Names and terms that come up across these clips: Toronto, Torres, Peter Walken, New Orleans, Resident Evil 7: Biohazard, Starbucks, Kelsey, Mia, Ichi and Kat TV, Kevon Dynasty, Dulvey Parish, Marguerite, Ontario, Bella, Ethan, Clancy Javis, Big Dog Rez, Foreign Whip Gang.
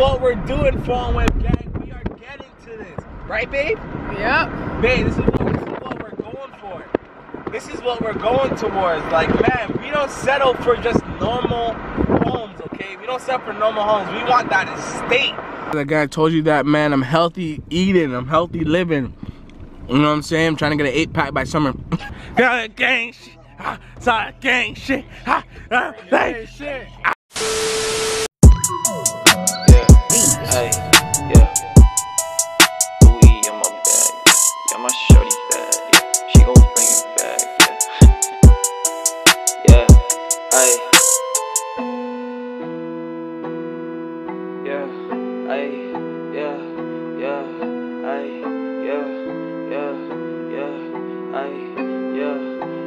what we're doing, Foreign Whip Gang. We are getting to this. Right, babe? Yep. Babe, this is what we're going for. This is what we're going towards. Like, man, we don't settle for just normal homes, okay? We don't settle for normal homes. We want that estate. Like I told you that, man, I'm healthy eating. I'm healthy living. You know what I'm saying? I'm trying to get an 8-pack by summer. Gang shit. It's not gang shit. Gang shit. Hey, yeah. Louis, yeah, my bag. Yeah, my shorty bag. Yeah. She gon' bring it back. Yeah. Yeah, hey. Yeah, hey. Yeah, yeah, hey.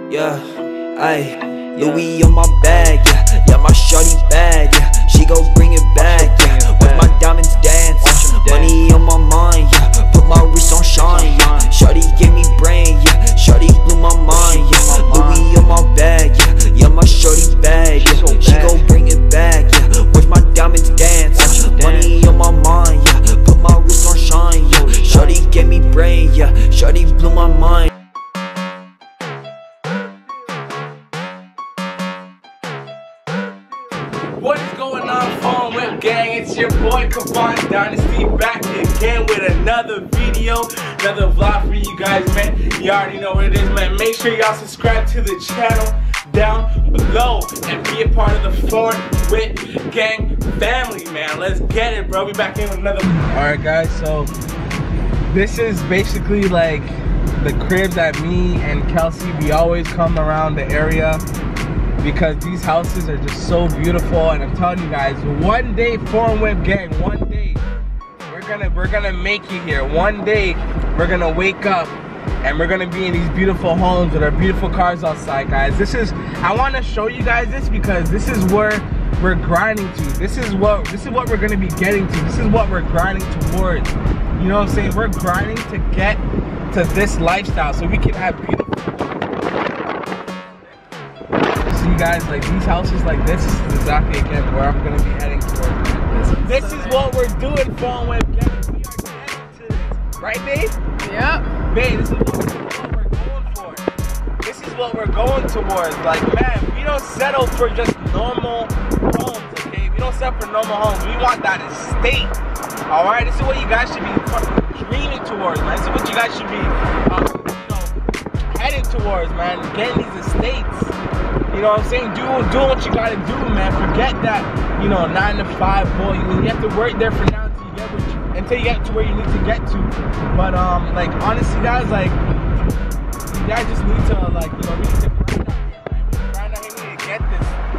Yeah, yeah, yeah, hey. Yeah, yeah, hey. Louis on my bag. Yeah, yeah, my shorty bag. Yeah, she gon' bring it back. Yeah, with my diamonds dance, money on my mind, yeah. Put my wrist on shine, yeah. Shorty gave me brain, yeah. Shorty blew my mind, yeah. Louis on my bag, yeah. Yeah, my shorty bag, yeah. She gon' bring it back, yeah. Watch my diamonds dance, money on my mind, yeah. Put my wrist on shine, yeah. Shorty gave me brain, yeah. Shorty blew my mind. What is going on, Foreign Whip Gang? It's your boy Kevon Dynasty back again with another video, another vlog for you guys, man. You already know what it is, man. Make sure y'all subscribe to the channel down below and be a part of the Foreign Whip Gang family, man. Let's get it, bro. We back in with another. Alright, guys, so this is basically like the crib that me and Kelsey, we always come around the area, because these houses are just so beautiful. And I'm telling you guys, one day, Foreign Whip Gang, one day, we're gonna make it here. One day, we're gonna wake up and we're gonna be in these beautiful homes with our beautiful cars outside, guys. This is, I wanna show you guys this because this is where we're grinding to. This is what we're gonna be getting to. This is what we're grinding towards. You know what I'm saying? We're grinding to get to this lifestyle so we can have beautiful. You guys, like these houses like this is exactly again where I'm gonna be heading towards. This is what we're doing, Foreign Whip Gang. We are getting to this. Right, babe? Yeah. Babe, this is what we're going for. This is what we're going towards. Like, man, we don't settle for just normal homes, okay? We don't settle for normal homes. We want that estate. Alright, this is what you guys should be fucking dreaming towards, man. This is what you guys should be headed towards, man. Getting these estates. You know what I'm saying? Do what you gotta do, man. Forget that, you know, 9-to-5 boy. You have to work there for now until you get to where you need to get to. But like honestly, guys, like you guys just need to, like, you know, we need to grind out here, man. We need to grind out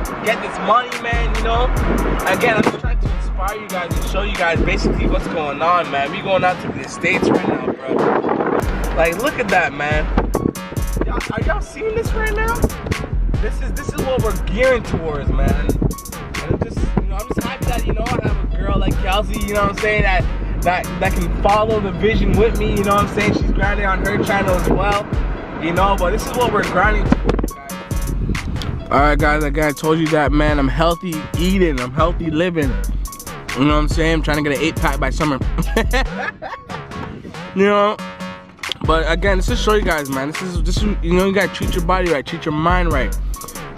here. We need to get this money, man. You know. Again, I'm just trying to inspire you guys and show you guys basically what's going on, man. We going out to the States right now, bro. Like, look at that, man. Are y'all seeing this right now? This is what we're gearing towards, man. And I'm just happy that, you know, I have a girl like Kelsey, you know what I'm saying, that can follow the vision with me, you know what I'm saying? She's grinding on her channel as well. You know, but this is what we're grinding towards, guys. Alright guys, like I told you that, man, I'm healthy eating, I'm healthy living. You know what I'm saying? I'm trying to get an 8-pack by summer. You know? But again, this is show you guys, man. This is you know, you gotta treat your body right, treat your mind right.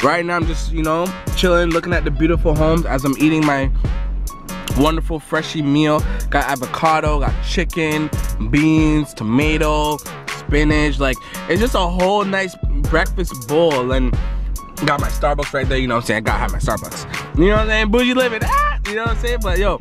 Right now, I'm just, you know, chilling, looking at the beautiful homes as I'm eating my wonderful freshy meal. Got avocado, got chicken, beans, tomato, spinach. Like, it's just a whole nice breakfast bowl. And got my Starbucks right there, you know what I'm saying? I gotta have my Starbucks. You know what I'm saying? Bougie living, ah! You know what I'm saying? But yo,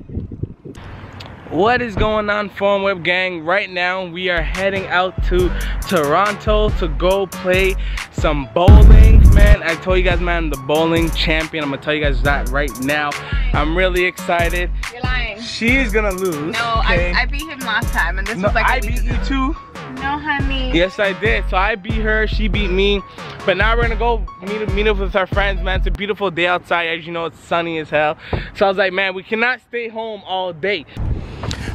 what is going on, Foreign Whip Gang? Right now, we are heading out to Toronto to go play some bowling. Man, I told you guys, man, I'm the bowling champion. I'm gonna tell you guys that right now. I'm really excited. You're lying. She's gonna lose. No, okay. I beat him last time, and this was like a week ago. I beat you too. No, honey. Yes, I did. So I beat her. She beat me. But now we're gonna go meet up with our friends, man. It's a beautiful day outside. As you know, it's sunny as hell. So I was like, man, we cannot stay home all day.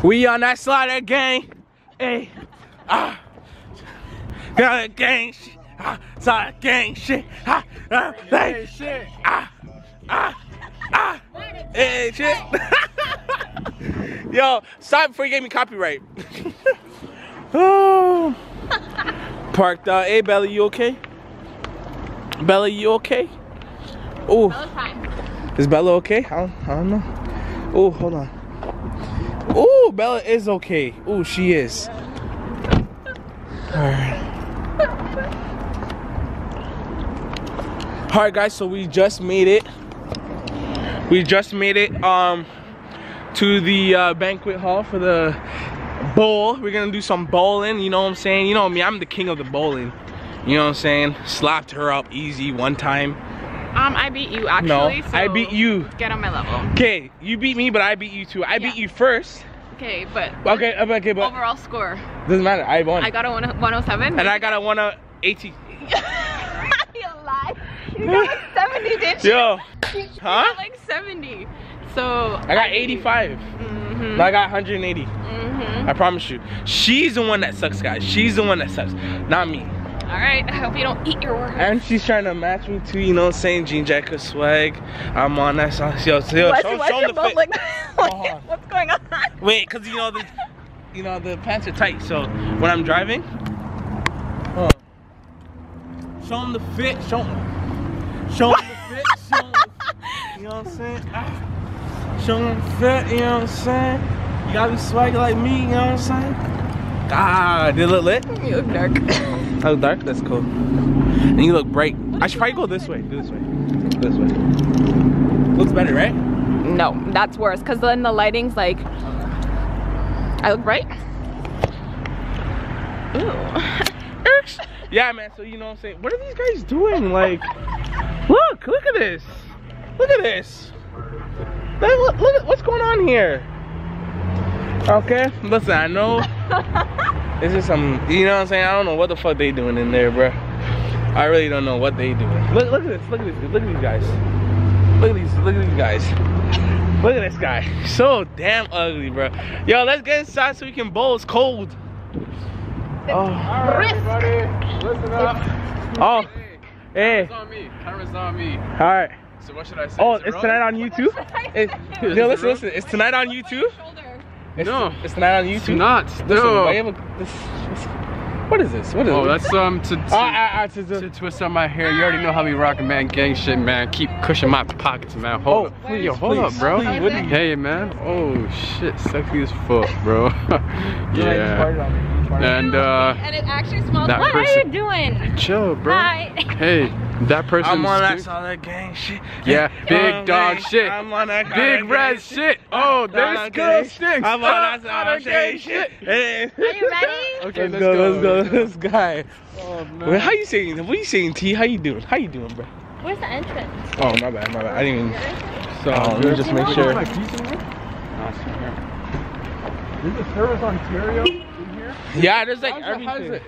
We on that slider, gang. Hey, got a gang shit. It's not gang shit. Hey, shit. Hey, shit. Yo, stop before you gave me copyright. Oh. Parked out. Hey, Bella, you okay? Bella, you okay? Oh. Bella's fine. Is Bella okay? I don't know. Oh, hold on. Oh, Bella is okay. Oh, she is. Yeah. All right. All right, guys. So we just made it. We just made it to the banquet hall for the bowl. We're gonna do some bowling. You know what I'm saying? You know me. I'm the king of the bowling. You know what I'm saying? Slapped her up easy one time. I beat you actually. No, so I beat you. Get on my level. Okay, you beat me, but I beat you too. I beat you first. Okay, but. Okay, but. Overall score. Doesn't matter. I won. I got a 107. And I got a 180. You lied. You got like 70, didn't you? Yo. You got like 70. So. I got 85. Mm-hmm. No, I got 180. Mm-hmm. I promise you. She's the one that sucks, guys. She's the one that sucks, not me. All right, I hope you don't eat your words. And she's trying to match me too, you know what I'm saying? Jean jacket swag. I'm on that sauce. Yo, show them the fit. Like, what's going on? Wait, cause you know the pants are tight. So when I'm driving, show them the fit. Show them the fit. Show them the fit. You know what I'm saying? Show them the fit. You know what I'm saying? You gotta be swag like me. You know what I'm saying? God, did it look lit? You look dark. Oh, dark? That's cool. And you look bright. I should probably go this way. Do this way. This way. Looks better, right? No, that's worse. Because then the lighting's like... I look bright? Ooh. Yeah, man. So, you know what I'm saying? What are these guys doing? Like... Look at this. Look at this. Look at what's going on here. Okay. Listen, I know... This is some, you know what I'm saying? I don't know what the fuck they doing in there, bro. I really don't know what they doing. Look at this, look at this, look at these guys. Look at these guys. Look at this guy. So damn ugly, bro. Yo, let's get inside so we can bowl. It's cold. Oh. All right, everybody, listen up. Oh, hey. Camera's on me. Camera's on me. All right. So what should I say? Oh, it's tonight on YouTube. Yo, listen. It's tonight on YouTube. It's not on YouTube. It's not. Listen, no. What is this? What is this? Oh, that's to twist on my hair. You already know how we rocking, man. Gang shit, man. Keep cushing my pockets, man. Hold up. Yo, hold up, bro. Hey, man. Oh, shit. Sexy as fuck, bro. Yeah. And it actually smells. What are you doing? Chill, bro. Hi. Hey. That person. I'm on that solid gang shit. Yeah, big dog shit. I'm on that big red shit. Oh, there's good sticks. I'm on that solid gang shit. Hey. Are you ready? Okay, let's go. This guy. Oh man. Wait, how you saying? What are you saying, T? How you doing? How you doing, bro? Where's the entrance? Oh my bad. I didn't even. So let me just make sure. Is this Harris, Ontario? In here? Yeah, there's like everything.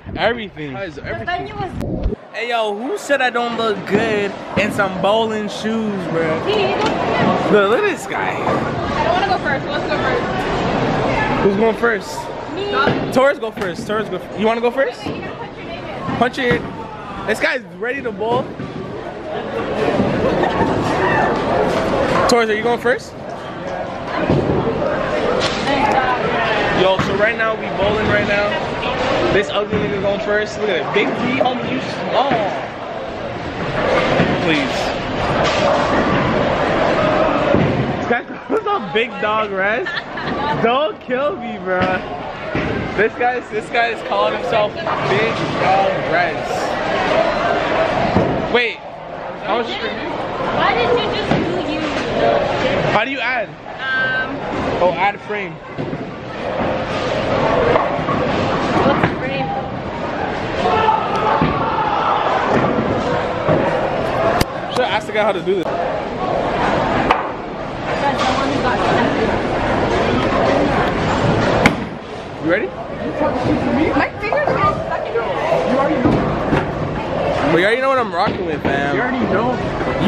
Everything. Hey yo, who said I don't look good in some bowling shoes, bro? Look at this guy. I don't want to go first. Let's go first. Who's going first? Me. Torres go first. You want to go first? Wait, you gotta punch your name in. Punch your name. This guy's ready to bowl. Torres, are you going first? Yo, so right now we bowling right now. This ugly nigga going first. Look at it. Big D, homie, you small. Please. What's up, Big Dog Rez? Don't kill me, bro. This guy is calling himself Big Dog Rez. Wait. Why did you just do you? How do you add? Add frame. Should I ask the guy how to do this? You ready? My fingers are stuck in your head. You already know. You already know what I'm rocking with, fam. You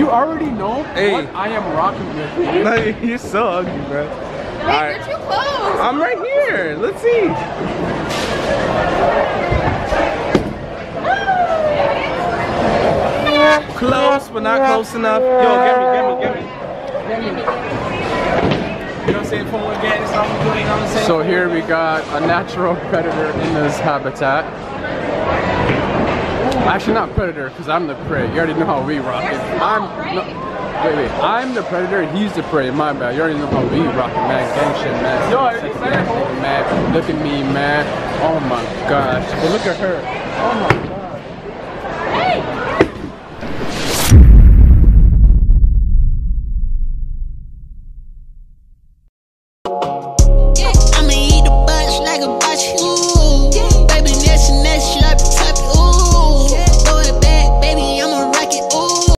already know hey. What I am rocking with. Like, you're so ugly, bro. Wait, right. You're too close. I'm right here. Let's see. Close, but not close enough. Yo, get me. You know what I'm saying? From again, it's not doing So here we got a natural predator in this habitat. Actually not predator, because I'm the prey. You already know how we rock it. I'm the predator and he's the prey. My bad. You already know how we rock it, man. Gang shit, man. Yo, are you excited? Man, look at me, man. Oh my gosh. But look at her. Oh my gosh.